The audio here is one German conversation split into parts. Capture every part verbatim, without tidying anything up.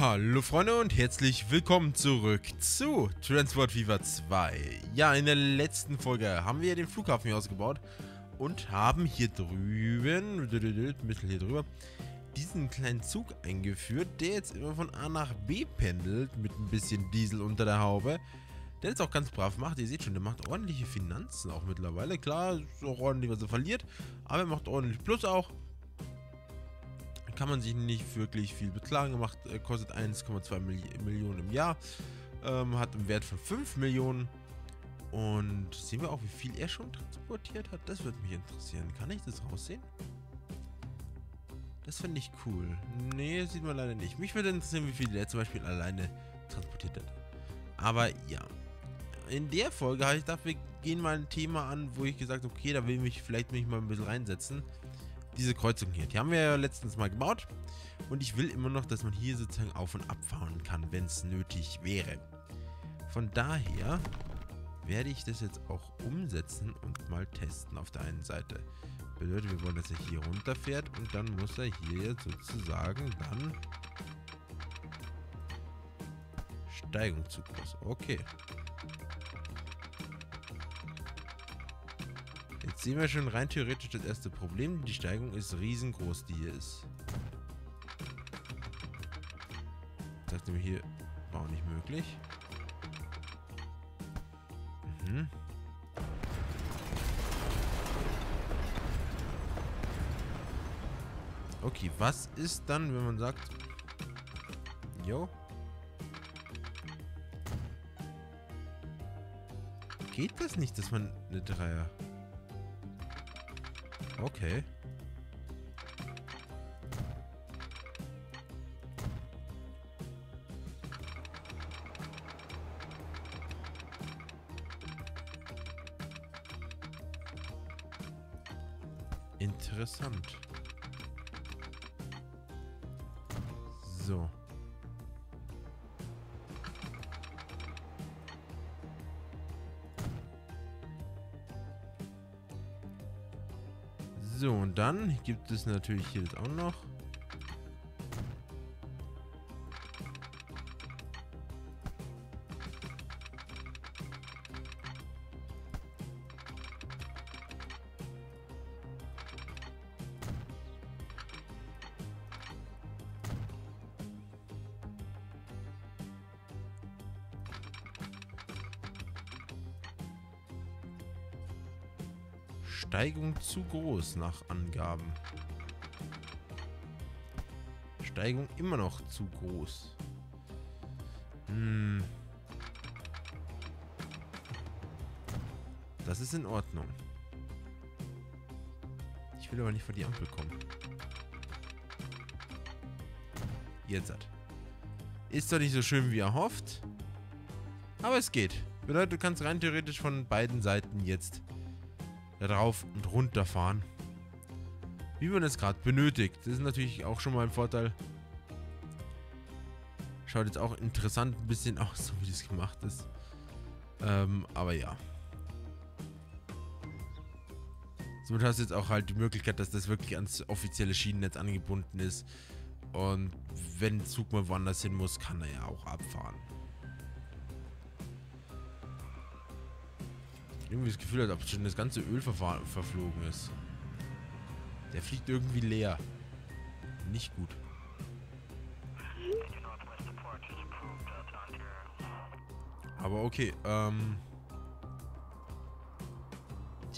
Hallo Freunde und herzlich willkommen zurück zu Transport Fever zwei. Ja, in der letzten Folge haben wir den Flughafen hier ausgebaut und haben hier drüben, ein bisschen hier drüber, diesen kleinen Zug eingeführt, der jetzt immer von A nach B pendelt mit ein bisschen Diesel unter der Haube. Der jetzt auch ganz brav macht, ihr seht schon, der macht ordentliche Finanzen auch mittlerweile. Klar, ist auch ordentlich, was er verliert, aber er macht ordentlich Plus auch. Kann man sich nicht wirklich viel beklagen gemacht, kostet eins Komma zwei Millionen im Jahr, ähm, hat einen Wert von fünf Millionen und sehen wir auch, wie viel er schon transportiert hat. Das würde mich interessieren. Kann ich das raussehen? Das finde ich cool. Nee, sieht man leider nicht. Mich würde interessieren, wie viel er zum Beispiel alleine transportiert hat. Aber ja, in der Folge habe ich gedacht, wir gehen mal ein Thema an, wo ich gesagt habe, okay, da will ich mich vielleicht mich mal ein bisschen reinsetzen. Diese Kreuzung hier, die haben wir ja letztens mal gebaut und ich will immer noch, dass man hier sozusagen auf- und abfahren kann, wenn es nötig wäre. Von daher werde ich das jetzt auch umsetzen und mal testen auf der einen Seite. Bedeutet, wir wollen, dass er hier runterfährt und dann muss er hier jetzt sozusagen dann Steigung zu groß. Okay. Jetzt sehen wir schon rein theoretisch das erste Problem. Die Steigung ist riesengroß, die hier ist. Ich dachte mir, hier war auch nicht möglich. Mhm. Okay, was ist dann, wenn man sagt... Jo. Geht das nicht, dass man eine Dreier... Okay. Interessant. So. So, und dann gibt es natürlich hier das auch noch. Steigung zu groß nach Angaben. Steigung immer noch zu groß. Hm. Das ist in Ordnung. Ich will aber nicht vor die Ampel kommen. Jetzt hat. Ist doch nicht so schön, wie erhofft. Aber es geht. Bedeutet, du kannst rein theoretisch von beiden Seiten jetzt da drauf und runter fahren, wie man es gerade benötigt. Das ist natürlich auch schon mal ein Vorteil. Schaut jetzt auch interessant ein bisschen aus, so wie das gemacht ist. Ähm, aber ja. Somit hast du jetzt auch halt die Möglichkeit, dass das wirklich ans offizielle Schienennetz angebunden ist. Und wenn ein Zug mal woanders hin muss, kann er ja auch abfahren. Irgendwie das Gefühl, als ob schon das ganze Öl ver verflogen ist. Der fliegt irgendwie leer. Nicht gut. Aber okay, ähm...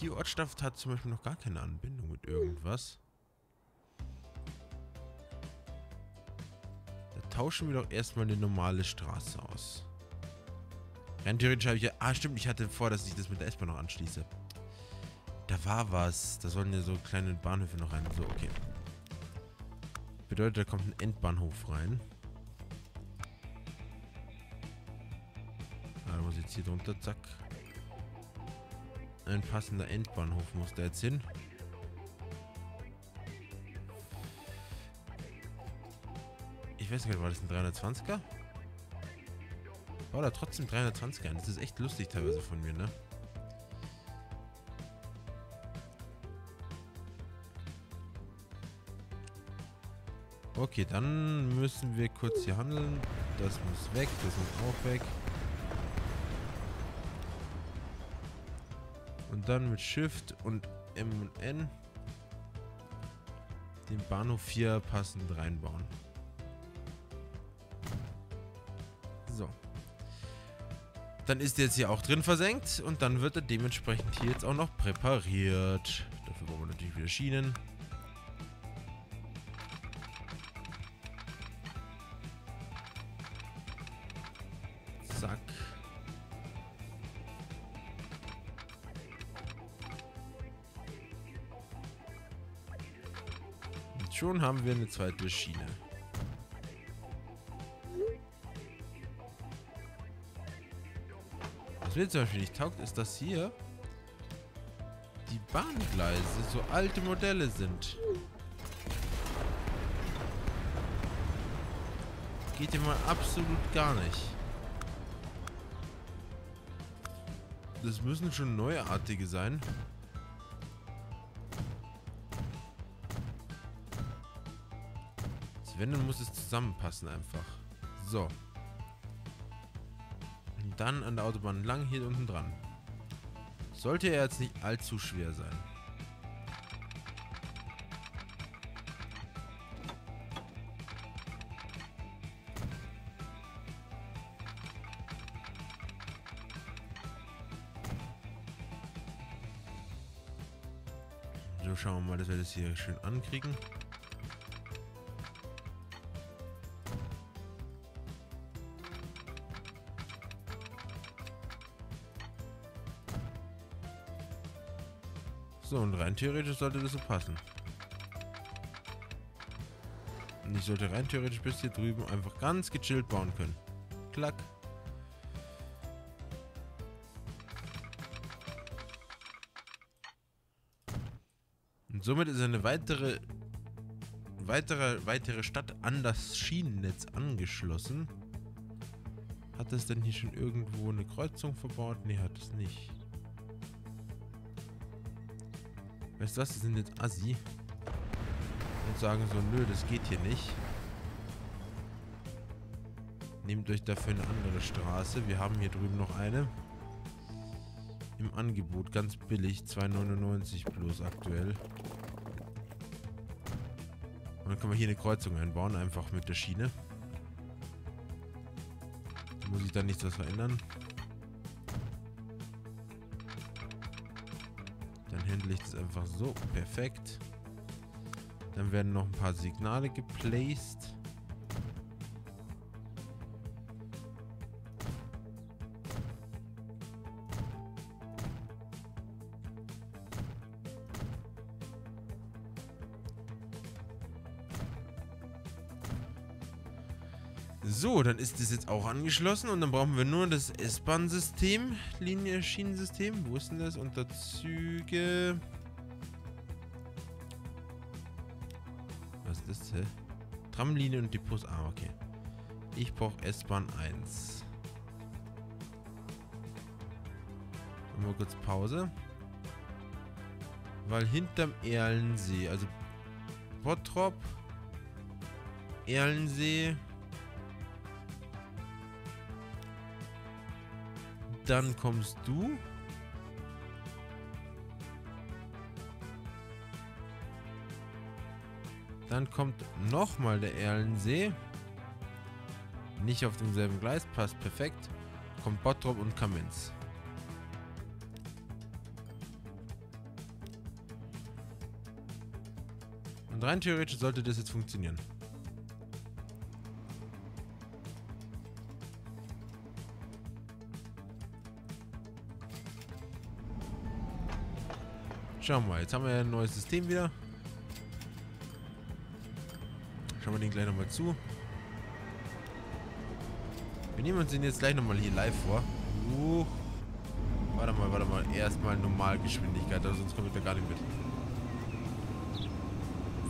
die Ortschaft hat zum Beispiel noch gar keine Anbindung mit irgendwas. Da tauschen wir doch erstmal eine normale Straße aus. Rein theoretisch habe ich ja... Ah, stimmt, ich hatte vor, dass ich das mit der S-Bahn noch anschließe. Da war was. Da sollen ja so kleine Bahnhöfe noch rein. So, okay. Bedeutet, da kommt ein Endbahnhof rein. Ah, da muss ich jetzt hier drunter. Zack. Ein passender Endbahnhof muss da jetzt hin. Ich weiß nicht, war das ein dreihundertzwanziger? Oh, da trotzdem dreihundertzwanzig an. Das ist echt lustig teilweise von mir, ne? Okay, dann müssen wir kurz hier handeln. Das muss weg, das muss auch weg. Und dann mit Shift und M und N den Bahnhof hier passend reinbauen. So. Dann ist der jetzt hier auch drin versenkt und dann wird er dementsprechend hier jetzt auch noch präpariert. Dafür brauchen wir natürlich wieder Schienen. Zack. Und schon haben wir eine zweite Schiene. Was mir zum Beispiel nicht taugt, ist, dass hier die Bahngleise so alte Modelle sind. Geht hier mal absolut gar nicht. Das müssen schon neuartige sein. Wenn, dann muss es zusammenpassen einfach. So. Dann an der Autobahn lang hier unten dran. Sollte er jetzt nicht allzu schwer sein. So, schauen wir mal, dass wir das hier schön ankriegen. So, und rein theoretisch sollte das so passen. Und ich sollte rein theoretisch bis hier drüben einfach ganz gechillt bauen können. Klack. Und somit ist eine weitere, weitere, weitere Stadt an das Schienennetz angeschlossen. Hat es denn hier schon irgendwo eine Kreuzung verbaut? Nee, hat es nicht. Weißt du was, die sind jetzt assi und sagen so, nö, das geht hier nicht. Nehmt euch dafür eine andere Straße. Wir haben hier drüben noch eine. Im Angebot, ganz billig, zwei neunundneunzig bloß aktuell. Und dann können wir hier eine Kreuzung einbauen, einfach mit der Schiene. Da muss ich dann nichts was verändern. Handle ich das einfach so. Perfekt. Dann werden noch ein paar Signale geplaced. So, dann ist das jetzt auch angeschlossen und dann brauchen wir nur das S-Bahn-System, Linie-Schienensystem. Wo ist denn das? Unter Züge. Was ist das? Hä? Tramlinie und Depots. Ah, okay. Ich brauche S-Bahn eins. Machen wir kurz Pause. Weil hinterm Erlensee, also Bottrop, Erlensee. Dann kommst du. Dann kommt nochmal der Erlensee. Nicht auf demselben Gleis, passt perfekt. Kommt Bottrop und Kamenz. Und rein theoretisch sollte das jetzt funktionieren. Schauen wir mal, jetzt haben wir ein neues System wieder. Schauen wir den gleich nochmal zu. Wir nehmen uns den jetzt gleich nochmal hier live vor. Uh, warte mal, warte mal. Erstmal Normalgeschwindigkeit, sonst kommt er gar nicht mit.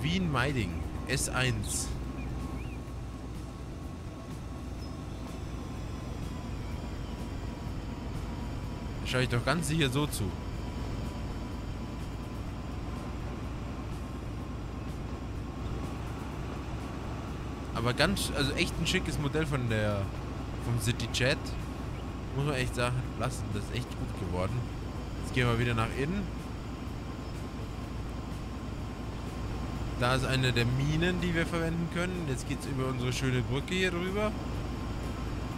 Wien Meidling, S eins. Da schaue ich doch ganz sicher so zu. Aber ganz, also echt ein schickes Modell von der, vom Cityjet. Muss man echt sagen, lassen, das ist echt gut geworden. Jetzt gehen wir wieder nach innen. Da ist eine der Minen, die wir verwenden können. Jetzt geht es über unsere schöne Brücke hier rüber.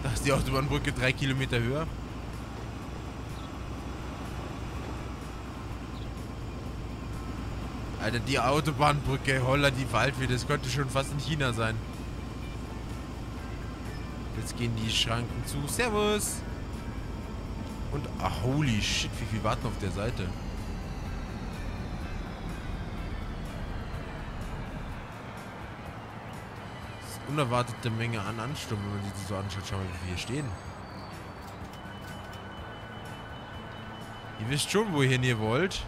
Da ist die Autobahnbrücke drei Kilometer höher. Alter, die Autobahnbrücke, holla die Waldweh, das könnte schon fast in China sein. Jetzt gehen die Schranken zu. Servus! Und, ach, holy shit, wie viel warten auf der Seite? Das ist eine unerwartete Menge an Ansturm, wenn man sich so anschaut. Schau mal, wie wir hier stehen. Ihr wisst schon, wohin ihr wollt.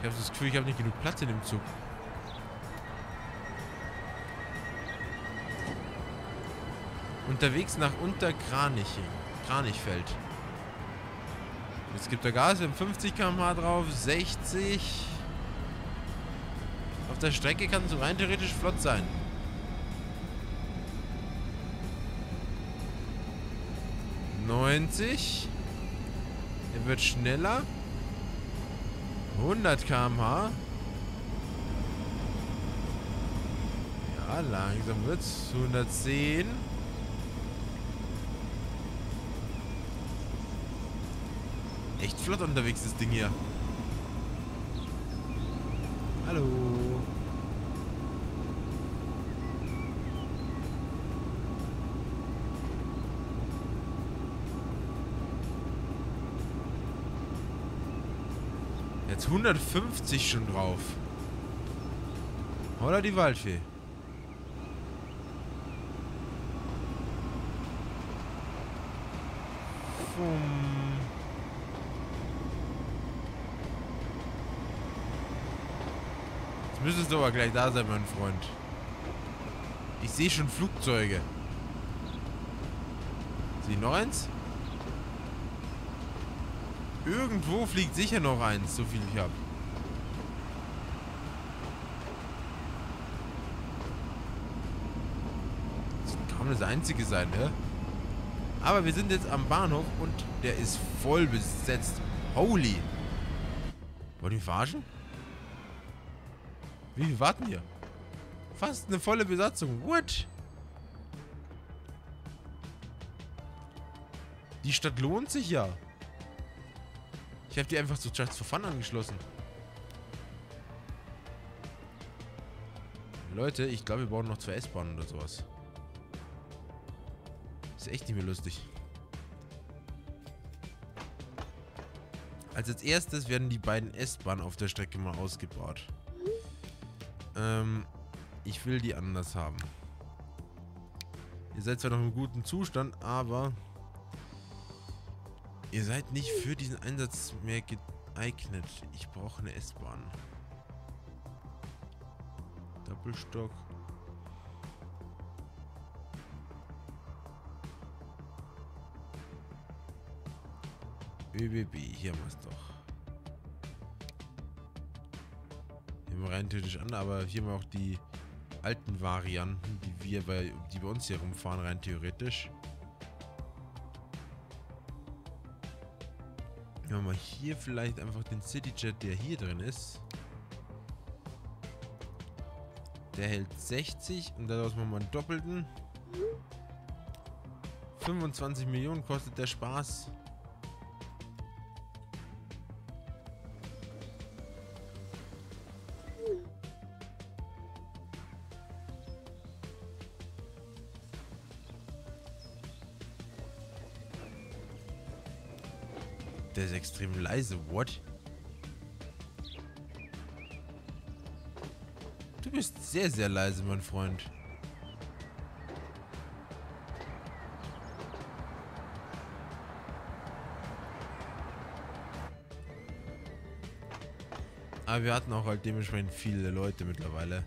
Ich habe das Gefühl, ich habe nicht genug Platz in dem Zug. Unterwegs nach Unterkraniching. Kranichfeld. Jetzt gibt er Gas, wir haben fünfzig Kilometer pro Stunde drauf, sechzig. Auf der Strecke kann es rein theoretisch flott sein. neunzig. Er wird schneller. hundert Kilometer pro Stunde. Ja, langsam wird's. hundertzehn. Echt flott unterwegs, das Ding hier. Hallo. Jetzt hundertfünfzig schon drauf. Holla die Waldfee. Fum. Jetzt müsstest du aber gleich da sein, mein Freund. Ich sehe schon Flugzeuge. Sieh noch eins? Irgendwo fliegt sicher noch eins, so viel ich habe. Das kann das einzige sein, ne? Aber wir sind jetzt am Bahnhof und der ist voll besetzt. Holy! Wollt ihr mich verarschen? Wie viel warten hier? Fast eine volle Besatzung. What? Die Stadt lohnt sich ja. Ich habe die einfach zu Just for Fun angeschlossen. Leute, ich glaube, wir brauchen noch zwei S-Bahnen oder sowas. Ist echt nicht mehr lustig. Als als erstes werden die beiden S-Bahnen auf der Strecke mal ausgebaut. Ähm, ich will die anders haben. Ihr seid zwar noch im guten Zustand, aber... Ihr seid nicht für diesen Einsatz mehr geeignet. Ich brauche eine S-Bahn. Doppelstock. Ö B B, hier haben wir es doch. Hier haben wir rein theoretisch an, aber hier haben wir auch die alten Varianten, die wir bei, die bei uns hier rumfahren, rein theoretisch. Nehmen wir mal hier vielleicht einfach den Cityjet, der hier drin ist. Der hält sechzig und daraus machen wir einen doppelten. fünfundzwanzig Millionen kostet der Spaß. Der ist extrem leise, what? Du bist sehr, sehr leise, mein Freund. Aber wir hatten auch halt dementsprechend viele Leute mittlerweile.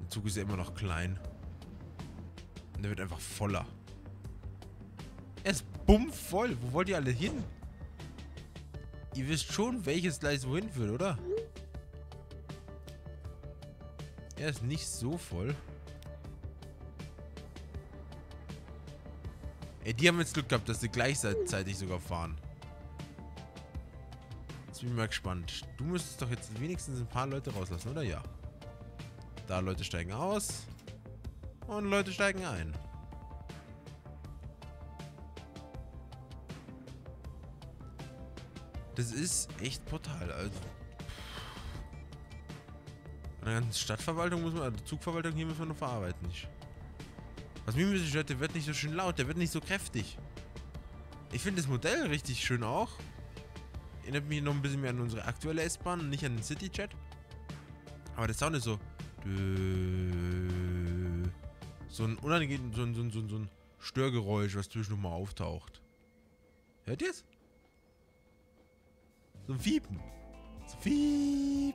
Der Zug ist ja immer noch klein. Und der wird einfach voller. Er ist bumm voll. Wo wollt ihr alle hin? Ihr wisst schon, welches Gleis wohin führt, oder? Er ist nicht so voll. Ey, die haben jetzt Glück gehabt, dass sie gleichzeitig sogar fahren. Jetzt bin ich mal gespannt. Du müsstest doch jetzt wenigstens ein paar Leute rauslassen, oder? Ja. Da, Leute steigen aus. Und Leute steigen ein. Das ist echt brutal. Also an der ganzen Stadtverwaltung muss man, also Zugverwaltung hier muss man noch verarbeiten. Nicht. Was mir ein bisschen stört, der wird nicht so schön laut, der wird nicht so kräftig. Ich finde das Modell richtig schön auch. Erinnert mich noch ein bisschen mehr an unsere aktuelle S-Bahn und nicht an den Cityjet. Aber der Sound ist so. So ein unangenehm, so ein, so ein, so ein, so ein Störgeräusch, was zwischendurch mal auftaucht. Hört ihr es? So ein Fiepen. So ein Fiep.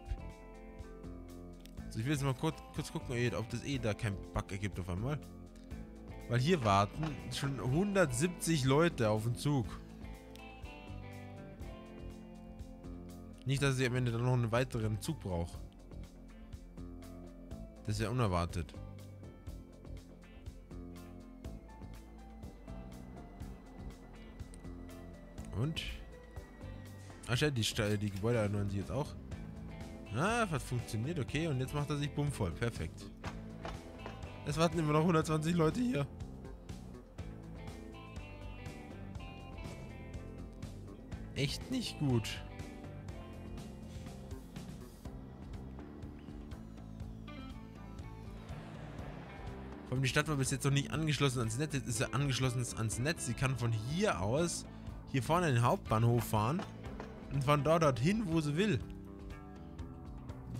So, ich will jetzt mal kurz, kurz gucken, ob das eh da kein Bug ergibt auf einmal. Weil hier warten schon hundertsiebzig Leute auf den Zug. Nicht, dass ich am Ende dann noch einen weiteren Zug brauche. Das ist ja unerwartet. Und? Ach ja, die, die Gebäude erneuern sie jetzt auch. Ah, hat funktioniert, okay. Und jetzt macht er sich bumm voll. Perfekt. Es warten immer noch hundertzwanzig Leute hier. Echt nicht gut. Vor allem die Stadt war bis jetzt noch nicht angeschlossen ans Netz. Jetzt ist sie angeschlossen ans Netz. Sie kann von hier aus hier vorne in den Hauptbahnhof fahren. Und von dort dorthin, wo sie will.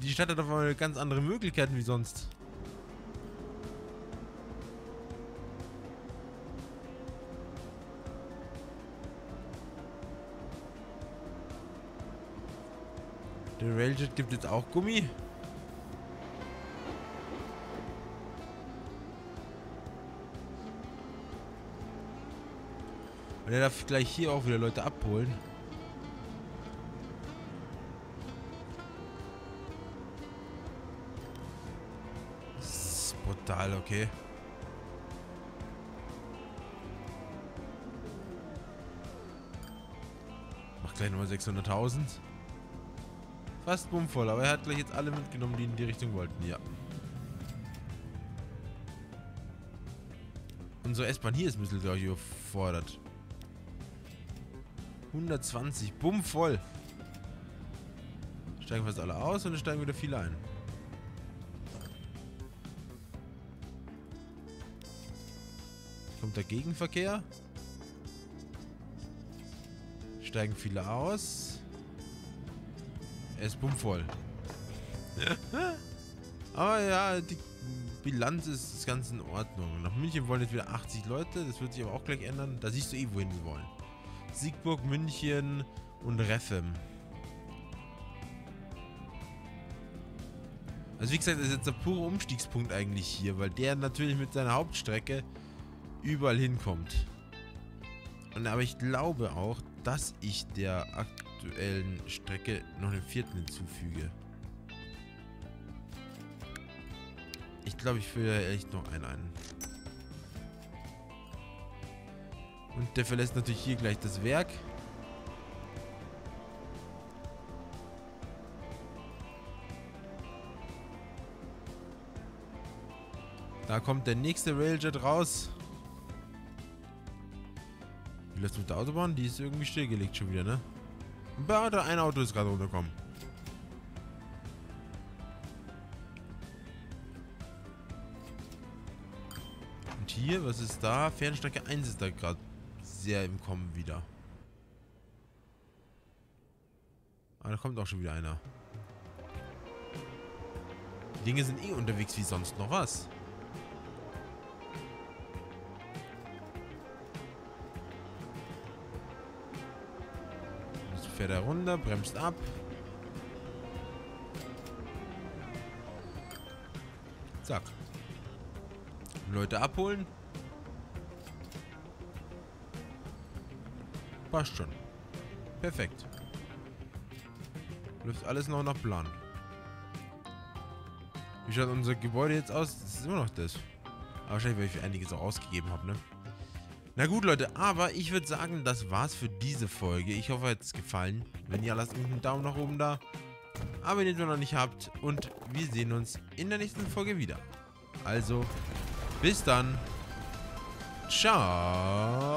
Die Stadt hat auf einmal ganz andere Möglichkeiten wie sonst. Der Railjet gibt jetzt auch Gummi. Und er darf gleich hier auch wieder Leute abholen. Das ist brutal, okay. Macht gleich nochmal sechshunderttausend. Fast bummvoll, aber er hat gleich jetzt alle mitgenommen, die in die Richtung wollten, ja. Unsere S-Bahn hier ist ein bisschen, glaube ich, überfordert. hundertzwanzig, bumm voll. Steigen fast alle aus und dann steigen wieder viele ein. Kommt der Gegenverkehr. Steigen viele aus. Er ist bumm voll. Aber ja, die Bilanz ist das Ganze in Ordnung. Nach München wollen jetzt wieder achtzig Leute. Das wird sich aber auch gleich ändern. Da siehst du eh, wohin sie wollen. Siegburg, München und Refem. Also wie gesagt, das ist jetzt der pure Umstiegspunkt eigentlich hier, weil der natürlich mit seiner Hauptstrecke überall hinkommt. Und aber ich glaube auch, dass ich der aktuellen Strecke noch einen vierten hinzufüge. Ich glaube, ich führe echt noch einen ein. Und der verlässt natürlich hier gleich das Werk. Da kommt der nächste Railjet raus. Wie läuft es mit der Autobahn? Die ist irgendwie stillgelegt schon wieder, ne? Ein Auto ist gerade runtergekommen. Und hier, was ist da? Fernstrecke eins ist da gerade sehr im Kommen wieder. Ah, da kommt auch schon wieder einer. Die Dinge sind eh unterwegs wie sonst noch was. Fährt er runter, bremst ab. Zack. Leute abholen. Passt schon. Perfekt. Läuft alles noch nach Plan. Wie schaut unser Gebäude jetzt aus? Das ist immer noch das. Aber wahrscheinlich, weil ich einiges auch ausgegeben habe, ne? Na gut, Leute, aber ich würde sagen, das war's für diese Folge. Ich hoffe, es hat gefallen. Wenn ja, lasst einen Daumen nach oben da. Aber wenn ihr den noch nicht habt. Und wir sehen uns in der nächsten Folge wieder. Also, bis dann. Ciao.